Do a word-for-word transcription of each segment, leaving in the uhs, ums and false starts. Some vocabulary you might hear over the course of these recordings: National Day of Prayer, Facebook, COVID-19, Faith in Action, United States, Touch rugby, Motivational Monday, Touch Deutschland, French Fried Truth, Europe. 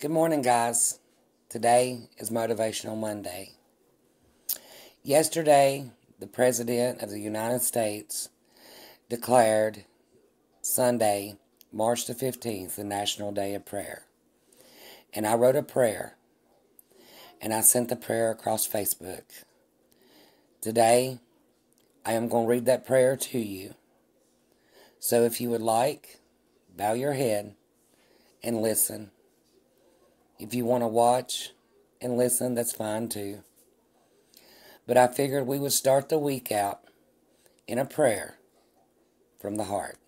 Good morning, guys. Today is Motivational Monday. Yesterday, the President of the United States declared Sunday, March the fifteenth, the National Day of Prayer. And I wrote a prayer, and I sent the prayer across Facebook. Today, I am going to read that prayer to you. So if you would like, bow your head and listen. If you want to watch and listen, that's fine too. But I figured we would start the week out in a prayer from the heart.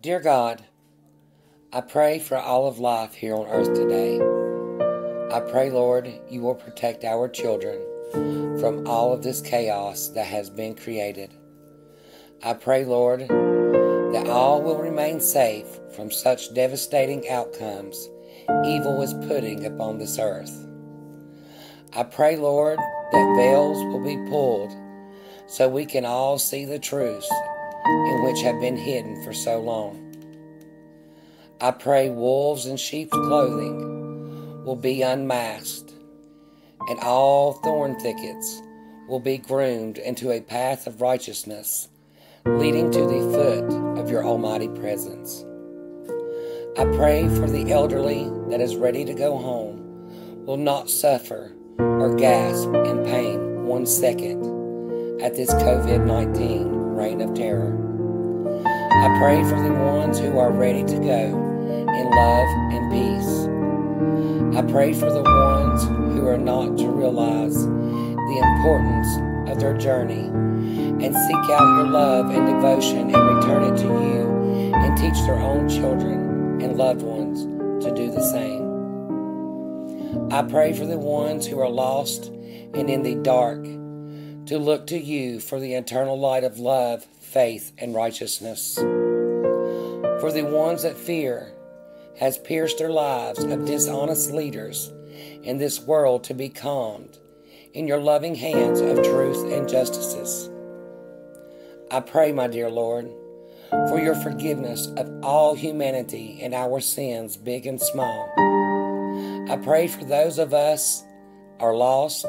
Dear God, I pray for all of life here on earth today. I pray, Lord, you will protect our children from all of this chaos that has been created. I pray, Lord, that all will remain safe from such devastating outcomes evil is putting upon this earth. I pray, Lord, that veils will be pulled so we can all see the truths in which have been hidden for so long. I pray wolves in sheep's clothing will be unmasked and all thorn thickets will be groomed into a path of righteousness leading to the foot of your almighty presence. I pray for the elderly that is ready to go home will not suffer or gasp in pain one second at this COVID nineteen reign of terror. I pray for the ones who are ready to go in love and peace. I pray for the ones who are not to realize the importance of their journey and seek out your love and devotion and return it to you and teach their own children and loved ones to do the same. I pray for the ones who are lost and in the dark to look to you for the eternal light of love, faith, and righteousness. For the ones that fear has pierced their lives of dishonest leaders in this world to be calmed in your loving hands of truth and justices. I pray, my dear Lord, for your forgiveness of all humanity and our sins, big and small. I pray for those of us are lost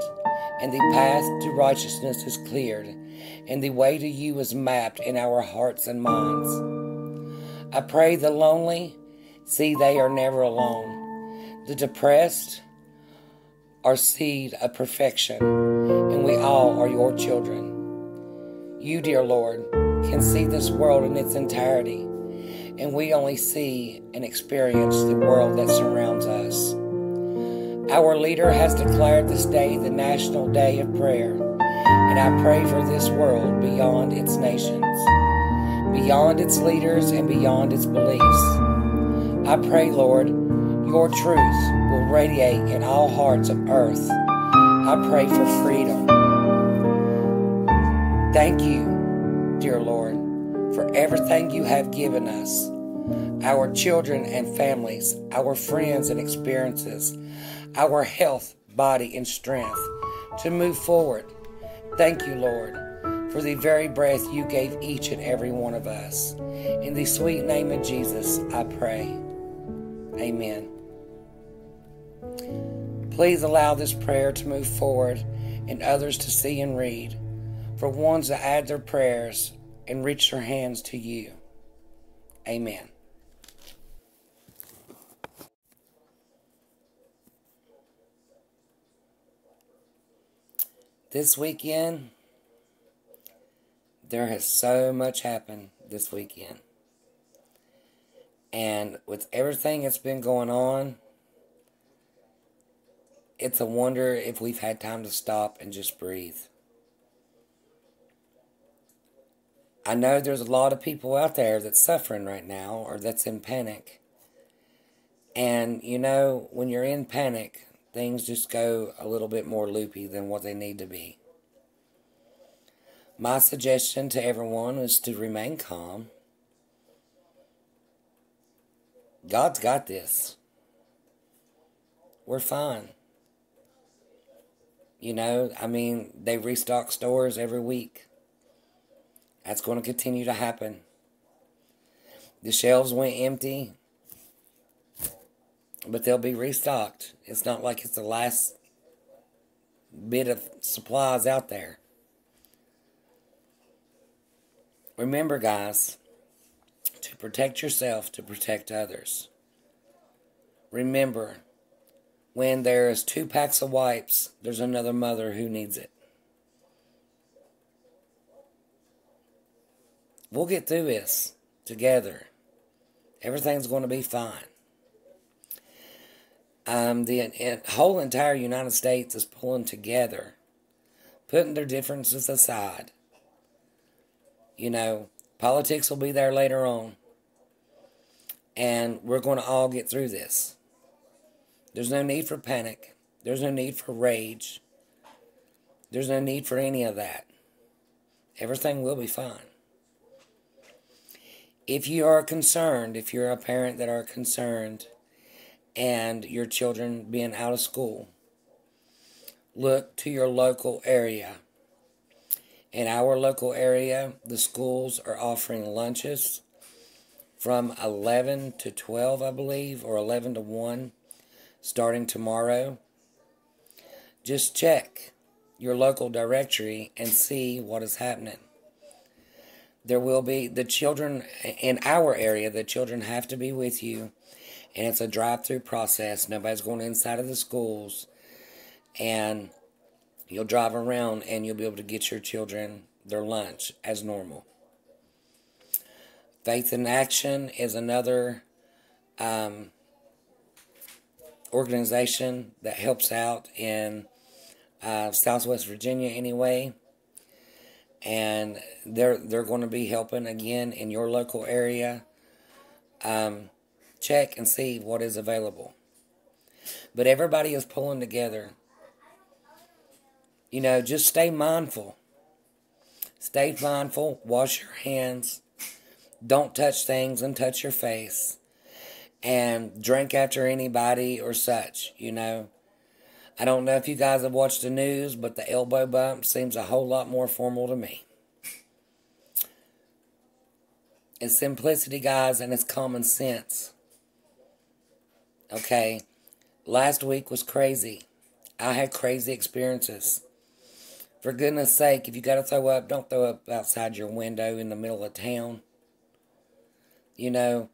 and the path to righteousness is cleared and the way to you is mapped in our hearts and minds. I pray the lonely see they are never alone. The depressed are seed of perfection and we all are your children. You, dear Lord, can see this world in its entirety, and we only see and experience the world that surrounds us. Our leader has declared this day the National Day of Prayer, and I pray for this world beyond its nations, beyond its leaders, and beyond its beliefs. I pray, Lord, your truth will radiate in all hearts of earth. I pray for freedom. Thank you, dear Lord, for everything you have given us, our children and families, our friends and experiences, our health, body, and strength to move forward. Thank you, Lord, for the very breath you gave each and every one of us. In the sweet name of Jesus, I pray. Amen. Please allow this prayer to move forward and others to see and read, for ones that add their prayers and reach their hands to you. Amen. This weekend, there has so much happened this weekend. And with everything that's been going on, it's a wonder if we've had time to stop and just breathe. I know there's a lot of people out there that's suffering right now or that's in panic. And, you know, when you're in panic, things just go a little bit more loopy than what they need to be. My suggestion to everyone is to remain calm. God's got this. We're fine. You know, I mean, they restock stores every week. That's going to continue to happen. The shelves went empty, but they'll be restocked. It's not like it's the last bit of supplies out there. Remember, guys, to protect yourself, to protect others. Remember, when there is two packs of wipes, there's another mother who needs it. We'll get through this together. Everything's going to be fine. Um, the it, whole entire United States is pulling together, putting their differences aside. You know, politics will be there later on, and we're going to all get through this. There's no need for panic. There's no need for rage. There's no need for any of that. Everything will be fine. If you are concerned, if you're a parent that are concerned, and your children being out of school, look to your local area. In our local area, the schools are offering lunches from eleven to twelve, I believe, or eleven to one, starting tomorrow. Just check your local directory and see what is happening. There will be, the children, in our area, the children have to be with you. And it's a drive-through process. Nobody's going inside of the schools. And you'll drive around and you'll be able to get your children their lunch as normal. Faith in Action is another um, organization that helps out in uh, Southwest Virginia anyway. And they're, they're going to be helping again in your local area. Um, check and see what is available. But everybody is pulling together. You know, just stay mindful. Stay mindful. Wash your hands. Don't touch things and touch your face. And drink after anybody or such, you know. I don't know if you guys have watched the news, but the elbow bump seems a whole lot more formal to me. It's simplicity, guys, and it's common sense. Okay? Last week was crazy. I had crazy experiences. For goodness sake, if you got to throw up, don't throw up outside your window in the middle of town. You know,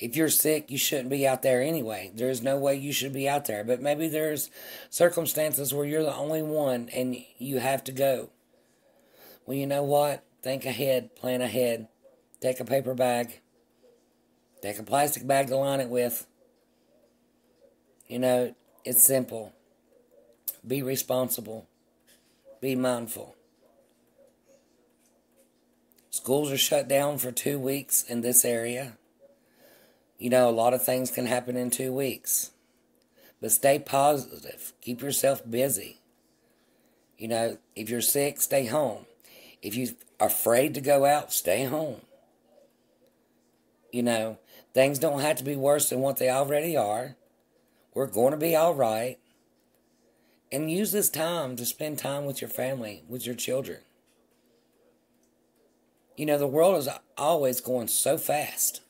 if you're sick, you shouldn't be out there anyway. There's no way you should be out there. But maybe there's circumstances where you're the only one and you have to go. Well, you know what? Think ahead. Plan ahead. Take a paper bag. Take a plastic bag to line it with. You know, it's simple. Be responsible. Be mindful. Schools are shut down for two weeks in this area. You know, a lot of things can happen in two weeks. But stay positive. Keep yourself busy. You know, if you're sick, stay home. If you're afraid to go out, stay home. You know, things don't have to be worse than what they already are. We're going to be all right. And use this time to spend time with your family, with your children. You know, the world is always going so fast.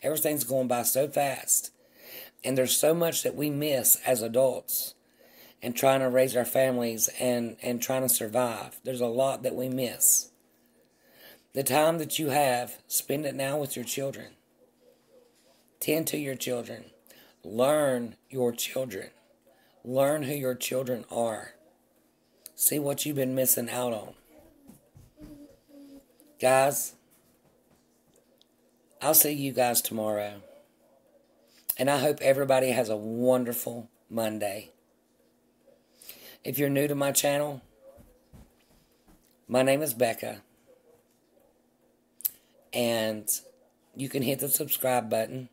Everything's going by so fast. And there's so much that we miss as adults and trying to raise our families and, and trying to survive. There's a lot that we miss. The time that you have, spend it now with your children. Tend to your children. Learn your children. Learn who your children are. See what you've been missing out on. Guys, I'll see you guys tomorrow. And I hope everybody has a wonderful Monday. If you're new to my channel, my name is Becca. And you can hit the subscribe button.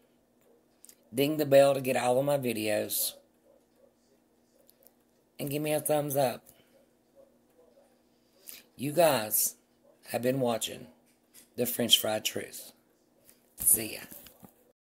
Ding the bell to get all of my videos. And give me a thumbs up. You guys have been watching The French Fried Truth. See ya.